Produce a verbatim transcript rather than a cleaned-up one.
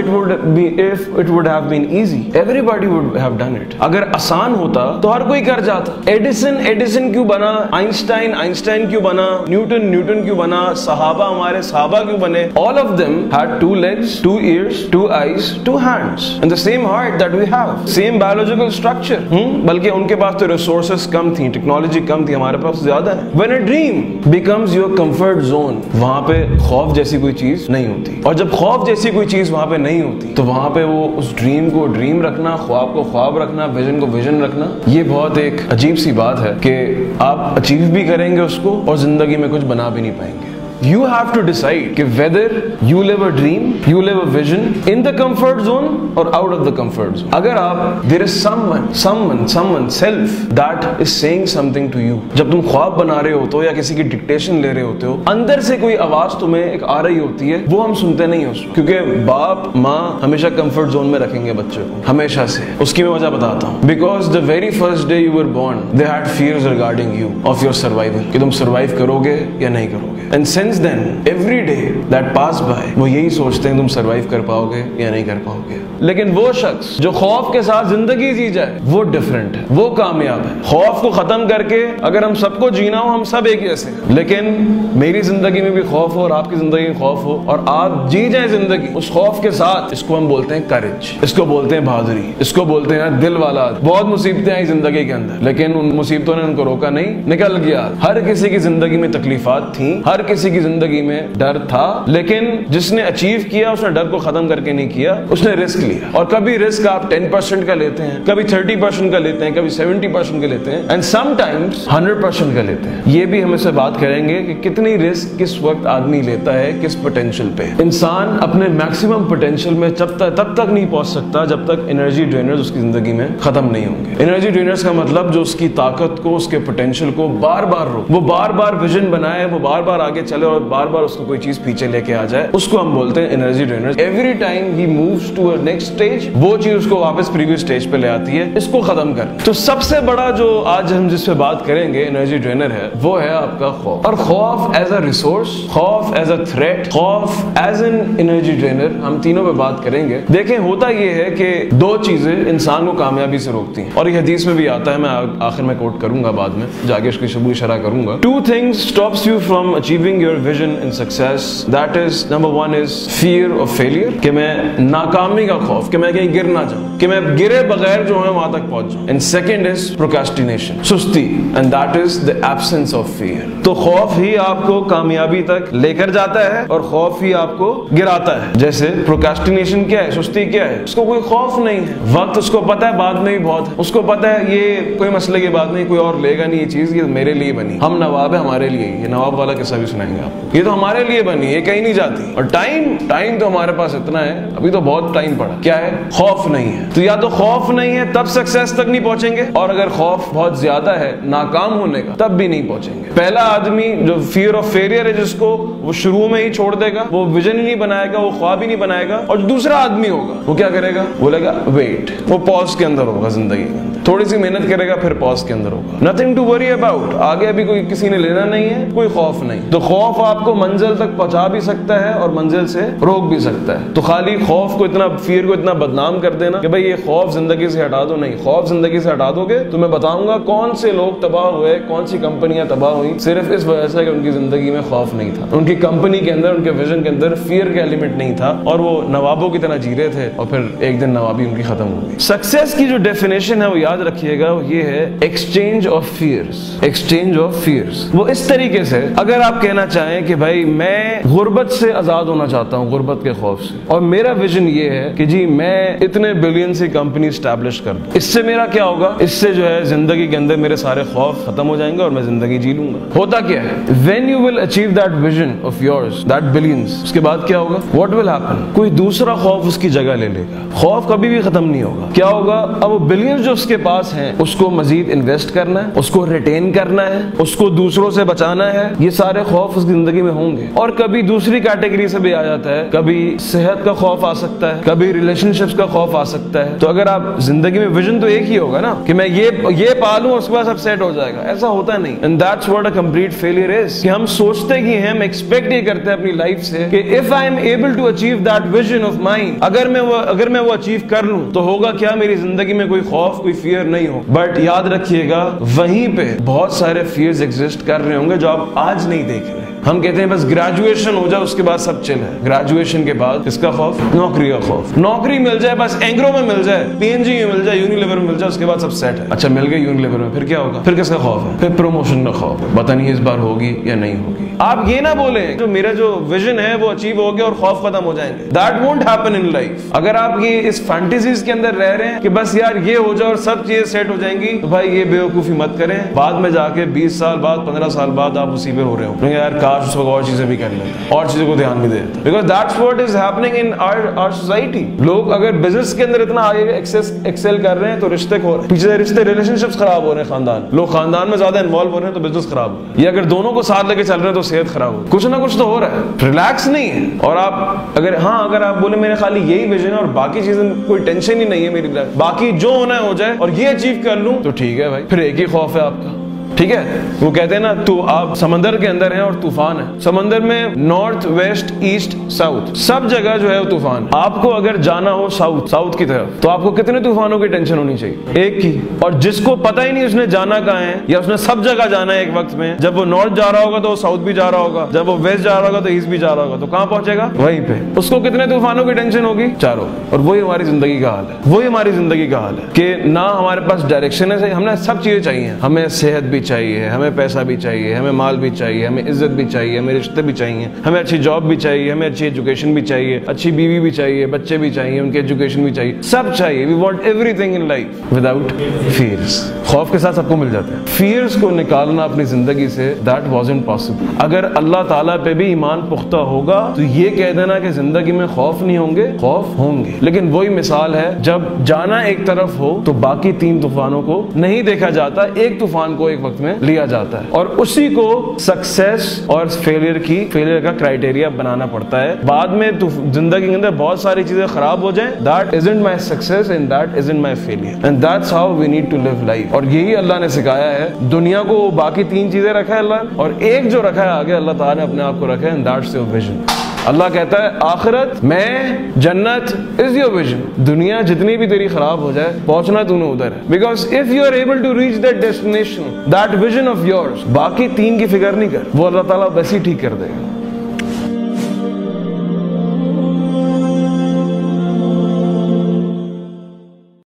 it would be if it would have been easy, everybody would have done it. अगर आसान होता तो हर कोई कर जाता. एडिसन एडिसन क्यों बना, आइंस्टाइन आइंस्टाइन क्यों बना, न्यूटन न्यूटन क्यों बना, सहाबा हमारे सहाबा क्यों बने? All of them had two legs, two ears, two eyes, two hands, and the same heart that we have, same biological structure. हम्म, बल्कि उनके पास तो resources कम थी, technology कम थी, हमारे पास ज़्यादा है. When a dream becomes your comfort zone, वहाँ पे खौफ जैसी कोई चीज़ नहीं होती. और जब खौफ जैसी कोई चीज़ वहाँ पे नहीं होती, तो वहाँ पे वो उस ड्रीम को ड्रीम रखना, ख्वाब को ख्वाब रखना, विजन को विजन रखना, ये बहुत एक अजीब सी बात है कि आप अचीव भी करेंगे उसको और ज़िंदगी में कुछ बना भी नहीं पाएंगे. You have to decide whether you live a dream, you live a vision in the comfort zone or out of the comfort zone. अगर आप, there is someone, someone, someone, self that is saying something to you. जब तुम ख्वाब बना रहे होते हो या किसी की डिक्टेशन ले रहे होते हो, अंदर से कोई आवाज तुम्हें एक आ रही होती है, वो हम सुनते नहीं होते क्योंकि बाप माँ हमेशा कंफर्ट जोन में रखेंगे बच्चे को, हमेशा से. उसकी मैं वजह बताता हूँ. Because the very first day you were born, they had fears regarding you of your survival, कि तुम survive करोगे या नहीं करोगे. And since Since then, every day that passed by, वो यही सोचते हैं तुम survive कर पाओगे या नहीं कर पाओगे. लेकिन वो शख्स जो खौफ के साथ जिंदगी जी जाए, वो different है, वो कामयाब है. खौफ को खत्म करके अगर हम सबको जीना हो, हम सब एक जैसे हैं. लेकिन मेरी जिंदगी में भी खौफ हो और आपकी जिंदगी में खौफ हो और आप जी जाए जिंदगी उस खौफ के साथ, इसको हम बोलते हैं courage, इसको बोलते हैं बहादुरी, इसको बोलते हैं दिल वाला. बहुत मुसीबतें आई जिंदगी के अंदर, लेकिन उन मुसीबतों ने उनको रोका नहीं, निकल गया. हर किसी की जिंदगी में तकलीफात थी, हर किसी जिंदगी में डर था, लेकिन जिसने अचीव किया उसने डर को खत्म करके नहीं किया, उसने रिस्क लिया. और कभी रिस्क आप ten percent का लेते हैं, कभी thirty percent का लेते हैं, कभी seventy percent का लेते हैं, and sometimes one hundred percent का लेते हैं. ये भी हम इससे बात करेंगे कि कितनी रिस्क किस वक्त आदमी लेता है, किस पोटेंशियल पे. इंसान अपने मैक्सिमम पोटेंशियल में जब तक तब तक नहीं पहुंच सकता जब तक एनर्जी ड्रेनर्स उसकी जिंदगी में खत्म नहीं होंगे. एनर्जी ड्रेनर्स का मतलब जो उसकी ताकत को, उसके पोटेंशियल को बार बार रोक, वो बार बार विजन बनाए, वो बार बार आगे चले और बार बार उसको कोई चीज पीछे लेके आ जाए, उसको हम बोलते हैं energy drainer. Every time he moves to a next stage, वो चीज उसको वापस प्रीवियस स्टेज पे ले आती है. इसको खत्म कर. तो सबसे बड़ा जो आज हम जिस पे बात करेंगे एनर्जी ड्रेनर है, वो है आपका खौफ. और खौफ एज अ रिसोर्स, खौफ एज अ थ्रेट, खौफ एज एन एनर्जी ड्रेनर, हम तीनों पे बात करेंगे. देखें होता यह है कि दो चीजें इंसान को कामयाबी से रोकती हैं, और ये हदीस में भी आता है, मैं आखिर में कोट करूंगा, बाद में जाके इसकी सबूत इशारा करूंगा. Two things stops you from achieving your vision and success, that is number one is fear of failure, कि मैं नाकामी का खौफ, कि मैं कहीं गिर ना जाऊं, कि मैं गिरे बगैर जो है वहां तक पहुंच जाऊं. And second is procrastination, सुस्ती, and that is the absence of fear. तो खौफ ही आपको कामयाबी तक लेकर जाता है और खौफ ही आपको गिराता है. जैसे प्रोक्रेस्टिनेशन क्या है, सुस्ती क्या है? उसको कोई खौफ नहीं है, वक्त उसको पता है बाद में ही बहुत है, उसको पता है ये कोई मसले की बात नहीं, कोई और लेगा नहीं ये चीज, ये मेरे लिए बनी, हम नवाब है हमारे लिए, ये नवाब वाला किस्सा भी सुनाएंगे आपको, ये तो हमारे लिए बनी, ये कहीं नहीं जाती. और टाइम टाइम तो हमारे पास इतना है, अभी तो बहुत टाइम पड़ा. क्या है? खौफ नहीं है. तो या तो खौफ नहीं है तब सक्सेस तक नहीं पहुंचेंगे, और अगर खौफ बहुत ज्यादा है नाकाम होने का तब भी नहीं पहुंचेंगे. पहला आदमी जो फियर ऑफ फेलियर है जिसको, वो शुरू में ही छोड़ देगा, वो विजन ही नहीं बनाएगा, वो ख्वाब ही नहीं बनाएगा. और दूसरा आदमी होगा वो क्या करेगा, बोलेगा वेट, वो पॉज के अंदर होगा, जिंदगी के अंदर थोड़ी सी मेहनत करेगा फिर पॉज के अंदर होगा. नथिंग टू वरी अबाउट, आगे अभी कोई किसी ने लेना नहीं है, कोई खौफ नहीं. तो खौफ आपको मंजिल तक पहुंचा भी सकता है और मंजिल से रोक भी सकता है. तो खाली खौफ को, इतना फियर को इतना बदनाम कर देना कि भाई ये खौफ जिंदगी से हटा दो, नहीं. खौफ जिंदगी से हटा दोगे तो मैं बताऊंगा कौन से लोग तबाह हुए, कौन सी कंपनियां तबाह हुई, सिर्फ इस वजह से कि उनकी जिंदगी में खौफ नहीं था, उनकी कंपनी के अंदर, उनके विजन के अंदर फियर का एलिमेंट नहीं था, और वो नवाबों की तरह जी रहे थे और फिर एक दिन नवाबी उनकी खत्म हो गई. सक्सेस की जो डेफिनेशन है वो याद रखिएगा, ये है exchange of fears, exchange of fears. वो इस तरीके से, अगर आप कहना चाहें कि भाई मैं गुर्बत से आजाद होना चाहता हूं, गुर्बत के खौफ से, और मेरा विजन ये है कि जी मैं इतने बिलियन से कंपनी एस्टैब्लिश कर दूं, इससे मेरा क्या होगा, इससे जो है जिंदगी के अंदर मेरे सारे खौफ खत्म हो जाएंगे और मैं जिंदगी जी लूंगा. होता क्या है, when you will achieve that vision of yours, that billions, उसके बाद क्या होगा, व्हाट विल हैपन, कोई दूसरा खौफ उसकी जगह ले लेगा. खौफ कभी भी खत्म नहीं होगा. क्या होगा, अब वो बिलियंस जो उसके पास है उसको मजीद इन्वेस्ट करना है, उसको रिटेन करना है, उसको दूसरों से बचाना है, ये सारे खौफ उसकी जिंदगी में होंगे। और कभी दूसरी कैटेगरी से भी आ जाता है, कभी सेहत का खौफ आ सकता है, कभी रिलेशनशिप्स का खौफ आ सकता है। तो अगर आप जिंदगी में विजन तो एक ही होगा ना कि मैं ये ये पालूं और उसके बाद सब सेट हो जाएगा, ऐसा होता नहीं। And that's what a complete failure is, कि हम सोचते कि हम एक्सपेक्ट ये करते हैं अपनी लाइफ से कि if I am able to achieve that vision of mine, अगर मैं वो अगर मैं वो अचीव कर लूं तो होगा क्या, मेरी जिंदगी में कोई खौफ कोई फियर नहीं हो। बट याद रखिएगा वहीं पे बहुत सारे फियर्स एग्जिस्ट कर रहे होंगे जो आप आज नहीं देख रहे। हम कहते हैं बस ग्रेजुएशन हो जाए उसके बाद सब चिल है। ग्रेजुएशन के बाद इसका खौफ, नौकरी का खौफ, नौकरी मिल जाए बस, एंग्रो में मिल जाए, पीएनजी में मिल जाए, यूनिलीवर में मिल जाए, उसके बाद सब सेट है। अच्छा मिल गए यूनिलीवर में, फिर क्या होगा, फिर किसका खौफ है, फिर प्रमोशन का खौफ है, पता नहीं इस बार होगी या नहीं होगी। आप ये ना बोले जो मेरा जो विजन है वो अचीव हो गया और खौफ खत्म हो जाएंगे, that won't happen in life. अगर आप ये इस फैंटेसीज के अंदर रह रहे हैं कि बस यार ये हो जाए और सब चीजें सेट हो जाएंगी, तो भाई ये बेवकूफी मत करें। बाद में जाके बीस साल बाद, पंद्रह साल बाद आप उसी पे हो रहे हो, यार और चीजें भी कर लेते और चीजों को ध्यान भी देते। Because that's what is happening in our our society. लोग अगर बिजनेस के अंदर इतना आगे एक्सेस एक्सेल कर रहे हैं तो रिश्ते खो रहे, पीछे रिश्ते रिलेशनशिप्स खराब हो रहे हैं, खानदान, लोग खानदान में ज्यादा इन्वॉल्व हो रहे हैं तो बिजनेस खराब हो रहा है, या अगर दोनों को साथ लेके चल रहे हैं तो सेहत खराब हो, कुछ ना कुछ तो हो रहा है, रिलैक्स नहीं है। और आप अगर हाँ अगर आप बोले मेरे खाली यही विजन है और बाकी चीजें कोई टेंशन ही नहीं है मेरी लाइफ, बाकी जो होना है हो जाए और ये अचीव कर लूं तो ठीक है भाई, फिर एक ही खौफ है आपका। ठीक है, वो कहते हैं ना तो आप समंदर के अंदर हैं और तूफान है। समंदर में नॉर्थ वेस्ट ईस्ट साउथ सब जगह जो है वो तूफान। आपको अगर जाना हो साउथ साउथ की तरफ तो आपको कितने तूफानों की टेंशन होनी चाहिए, एक की। और जिसको पता ही नहीं उसने जाना कहाँ है, या उसने सब जगह जाना है एक वक्त में, जब वो नॉर्थ जा रहा होगा तो वो साउथ भी जा रहा होगा, जब वो वेस्ट जा रहा होगा तो ईस्ट भी जा रहा होगा, तो कहाँ पहुंचेगा, वहीं पे। उसको कितने तूफानों की टेंशन होगी, चारों। और वही हमारी जिंदगी का हाल है, वही हमारी जिंदगी का हाल है कि ना हमारे पास डायरेक्शन है, हमने सब चीजें चाहिए, हमें सेहत भी चाहिए, हमें पैसा भी चाहिए, हमें माल भी चाहिए, हमें इज्जत भी चाहिए, हमें रिश्ते भी चाहिए, हमें अच्छी जॉब भी चाहिए, हमें अच्छी एजुकेशन भी चाहिए, अच्छी बीवी भी चाहिए, बच्चे भी चाहिए, उनके एजुकेशन भी चाहिए, सब चाहिए। We want everything in life without fears. खौफ के साथ सबको मिल जाते हैं। फियर्स को निकालना अपनी जिंदगी से दैट वाज़न्ट पॉसिबल। अगर अल्लाह ताला पे भी ईमान पुख्ता होगा तो ये कह देना कि जिंदगी में खौफ नहीं होंगे, खौफ होंगे। लेकिन वही मिसाल है जब जाना एक तरफ हो तो बाकी तीन तूफानों को नहीं देखा जाता, एक तूफान को एक वक्त में लिया जाता है, और उसी को सक्सेस और फेलियर की फेलियर का क्राइटेरिया बनाना पड़ता है। बाद में जिंदगी के अंदर बहुत सारी चीजें खराब हो जाए, that isn't my success and that isn't my failure, and that's how we need to live life. और यही अल्लाह ने सिखाया है दुनिया को, बाकी तीन चीजें रखा है अल्लाह ने और एक जो रखा है आगे अल्लाह ताला ने अपने आप को रखा है, एंड दैट्स योर विजन। अल्लाह कहता है आखिरत में जन्नत इज योर विजन, दुनिया जितनी भी तेरी खराब हो जाए पहुंचना तूने उधर है। Because if you are able to reach that destination, that vision of yours, बाकी तीन की फिक्र नहीं कर, वो अल्लाह ताला वैसे ही ठीक कर देगा।